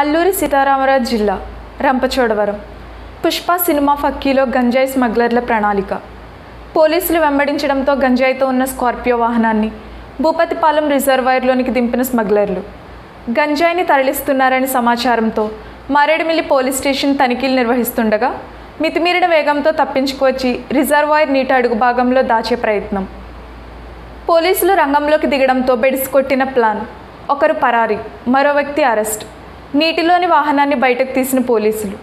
అల్లూరి సీతారామరాజు జిల్లా రంపచోడవరం పుష్పా సినిమా ఫక్కీలో గంజాయి స్మగ్లర్ల ప్రణాళిక పోలీసులు వెంబడించడంతో గంజాయితో ఉన్న స్కార్పియో వాహనాన్ని భూపతిపాలెం రిజర్వాయర్లోనికి దింపిన స్మగ్లర్లు గంజాయిని తరలిస్తున్నారని సమాచారంతో మారేడుమిల్లి పోలీస్ స్టేషన్ తనిఖీలు నిర్వహిస్తుండగా మితిమీరిన వేగంతో తప్పించుకొచ్చి రిజర్వాయర్ నీటి అడుగు భాగంలో దాచే ప్రయత్నం పోలీసులు రంగంలోకి దిగడంతో బెడిసికొట్టిన ప్లాన్ ఒకరు పరారీ మరో వ్యక్తి అరెస్ట్ నీటిలోని వాహనాన్ని బయటకు తీసిన పోలీసులు